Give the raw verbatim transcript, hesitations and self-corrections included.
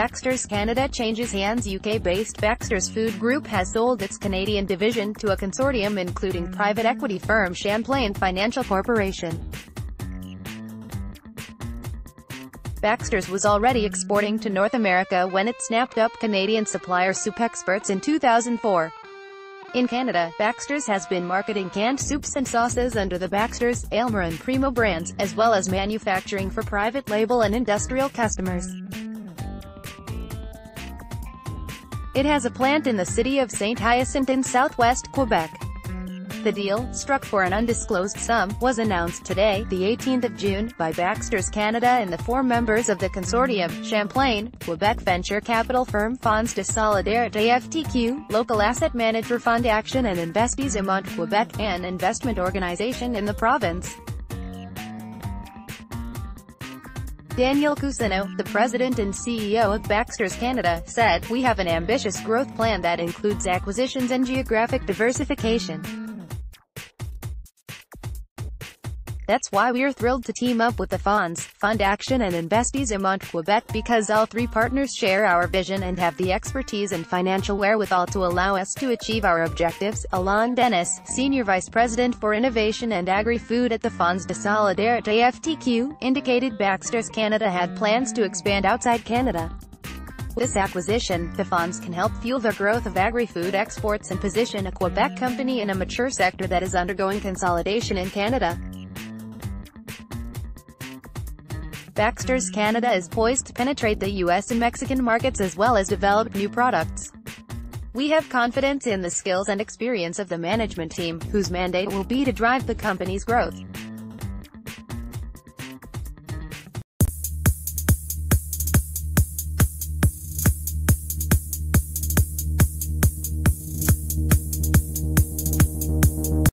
Baxter's Canada changes hands. U K-based Baxter's Food Group has sold its Canadian division to a consortium including private equity firm Champlain Financial Corporation. Baxter's was already exporting to North America when it snapped up Canadian supplier Soup Experts in two thousand four. In Canada, Baxter's has been marketing canned soups and sauces under the Baxter's, Aylmer and Primo brands, as well as manufacturing for private label and industrial customers. It has a plant in the city of Saint-Hyacinthe in southwest Quebec. The deal, struck for an undisclosed sum, was announced today, the eighteenth of June, by Baxter's Canada and the four members of the consortium: Champlain, Quebec venture capital firm Fonds de Solidarité F T Q, local asset manager Fund Action and Investissement Mont, an investment organization in the province. Daniel Cusino, the president and C E O of Baxter's Canada, said, "We have an ambitious growth plan that includes acquisitions and geographic diversification. That's why we're thrilled to team up with the Fonds, Fund Action and Investissement Mont, because all three partners share our vision and have the expertise and financial wherewithal to allow us to achieve our objectives." Alain Denis, Senior Vice President for Innovation and Agri-Food at the Fonds de Solidarité F T Q, indicated Baxter's Canada had plans to expand outside Canada. With this acquisition, the Fonds can help fuel the growth of agri-food exports and position a Quebec company in a mature sector that is undergoing consolidation in Canada. Baxter's Canada is poised to penetrate the U S and Mexican markets as well as develop new products. "We have confidence in the skills and experience of the management team, whose mandate will be to drive the company's growth.